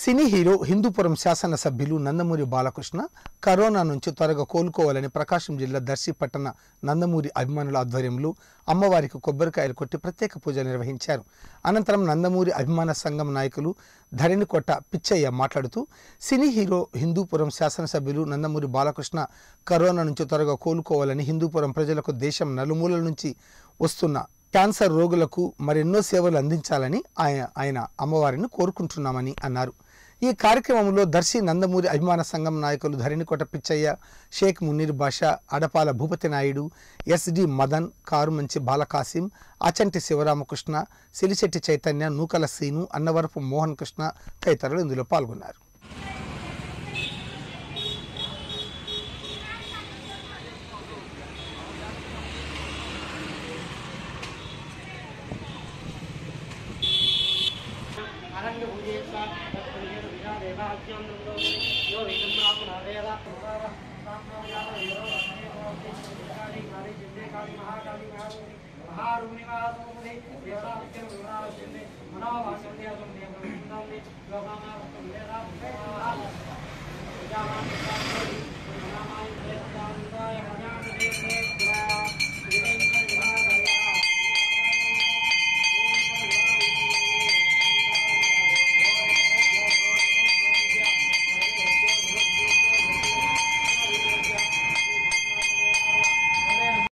Cine hero Hindupuram శాసన సభ్యులు Nandamuri Balakrishna corona నుంచి త్వరగా కోలుకోవాలని ప్రకాశం జిల్లా దర్శి పట్టణ నందమూరి అభిమానుల ఆధ్వర్యంలో అమ్మవారికి కొబ్బరికాయలు కొట్టి ప్రత్యేక పూజలు నిర్వహించారు. అనంతరం నందమూరి అభిమాన సంఘం నాయకులు ధరణికొట్ట పిచ్చయ్య మాట్లాడుతూ సినీ హీరో హిందూపురం శాసన సభ్యులు నందమూరి బాలకృష్ణ కరోనా నుంచి త్వరగా కోలుకోవాలని హిందూపురం ప్రజలకు దేశం నలుమూలల నుంచి వస్తున్న कैंसर रोगुलकु मरेन्नो सेवलु अंदिंचालनी आयन अम्मवारिनि कोरुकुंटुन्नामनि अन्नारु. ఈ కార్యక్రమంలో దర్శి నందమూరి అభిమాన సంఘం నాయకులు ధరణికొట్ట పిచ్చయ్య, షేక్ మున్నీర్ బాషా, అడపాల భూపతి నాయుడు, ఎస్డి మదన్, కారుమంచి బాలకాసిం, అచంటి శివరామకృష్ణ, సిలిశెట్టి చైతన్య, నూకల సీను, అన్నవరపు మోహన్ కృష్ణ తదితరులు ఇందులో పాల్గొన్నారు.